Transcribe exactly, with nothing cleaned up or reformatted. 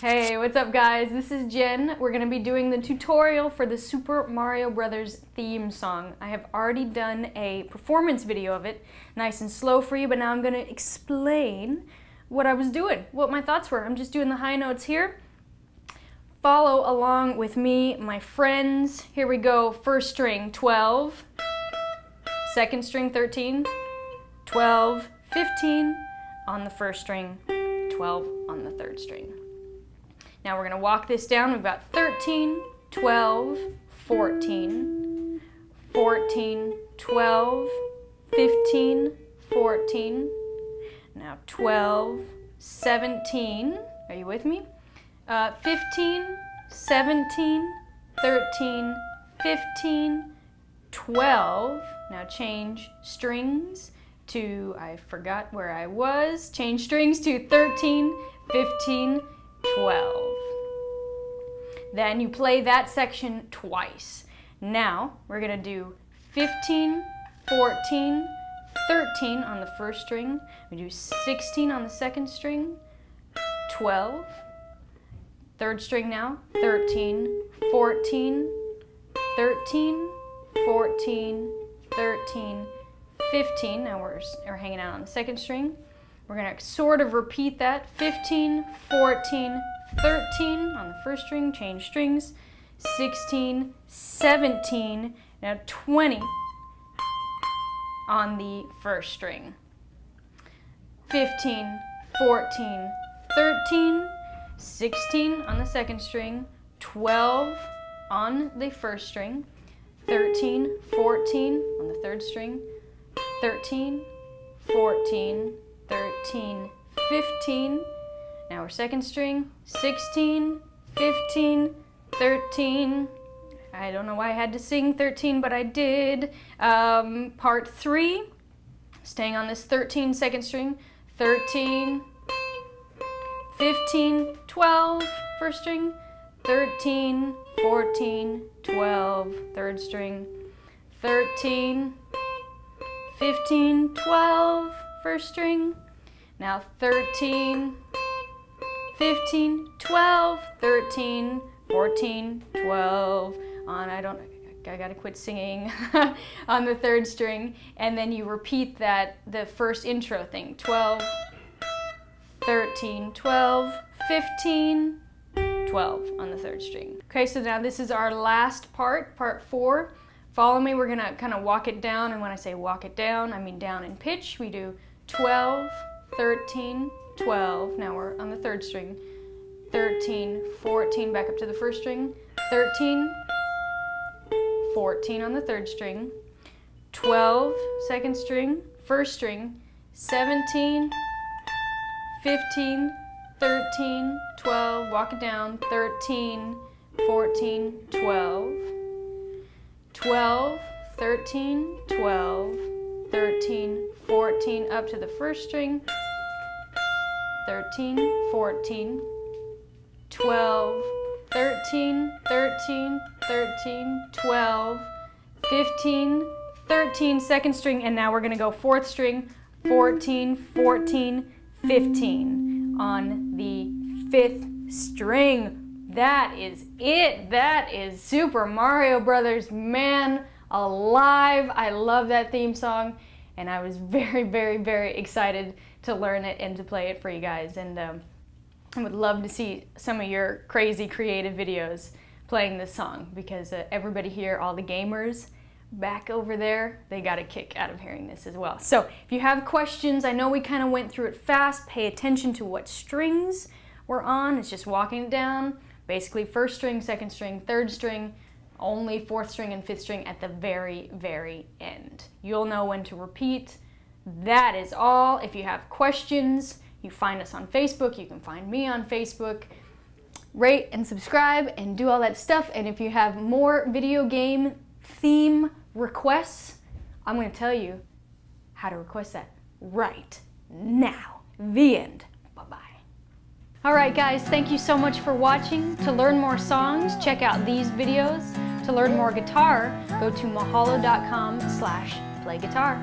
Hey, what's up guys? This is Jen. We're gonna be doing the tutorial for the Super Mario Brothers theme song. I have already done a performance video of it, nice and slow for you, but now I'm gonna explain what I was doing, what my thoughts were. I'm just doing the high notes here. Follow along with me, my friends. Here we go, first string, twelve. Second string, thirteen. twelve, fifteen on the first string, twelve on the third string. Now we're going to walk this down. We've got thirteen, twelve, fourteen, fourteen, twelve, fifteen, fourteen, now twelve, seventeen, are you with me? Uh, fifteen, seventeen, thirteen, fifteen, twelve, now change strings to, I forgot where I was, change strings to thirteen, fifteen, twelve. Then you play that section twice. Now we're going to do fifteen, fourteen, thirteen on the first string. We do sixteen on the second string, twelve, third string now, thirteen, fourteen, thirteen, fourteen, thirteen, fifteen. Now we're, we're hanging out on the second string. We're going to sort of repeat that. fifteen, fourteen, thirteen on the first string, change strings. sixteen, seventeen, now twenty on the first string. fifteen, fourteen, thirteen, sixteen on the second string, twelve on the first string, thirteen, fourteen on the third string, thirteen, fourteen, thirteen, fifteen, now our second string, sixteen, fifteen, thirteen, I don't know why I had to sing thirteen, but I did. Um, part three, staying on this thirteen second string, thirteen, fifteen, twelve, first string, thirteen, fourteen, twelve, third string, thirteen, fifteen, twelve, first string, now thirteen, fifteen, twelve, thirteen, fourteen, twelve, on, I don't, I gotta quit singing, on the third string, and then you repeat that, the first intro thing, twelve, thirteen, twelve, fifteen, twelve on the third string. Okay, so now this is our last part, part four. Follow me, we're gonna kind of walk it down, and when I say walk it down, I mean down in pitch. We do twelve, thirteen, twelve, now we're on the third string, thirteen, fourteen, back up to the first string, thirteen, fourteen on the third string, twelve, second string, first string, seventeen, fifteen, thirteen, twelve, walk it down, thirteen, fourteen, twelve, twelve, thirteen, twelve, thirteen, fourteen, up to the first string, thirteen, fourteen, twelve, thirteen, thirteen, thirteen, twelve, fifteen, thirteen, second string, and now we're going to go fourth string, fourteen, fourteen, fifteen on the fifth string. That is it. That is Super Mario Brothers, man alive. I love that theme song, and I was very, very, very excited to learn it and to play it for you guys, and um, I would love to see some of your crazy creative videos playing this song, because uh, everybody here, all the gamers back over there, they got a kick out of hearing this as well. So if you have questions, I know we kind of went through it fast, pay attention to what strings we're on. It's just walking it down, basically first string, second string, third string, only fourth string and fifth string at the very, very end. You'll know when to repeat. That is all. If you have questions, you find us on Facebook. You can find me on Facebook. Rate and subscribe and do all that stuff. And if you have more video game theme requests, I'm going to tell you how to request that right now. The end. Bye-bye. Alright guys, thank you so much for watching. To learn more songs, check out these videos. To learn more guitar, go to mahalo dot com slash play guitar.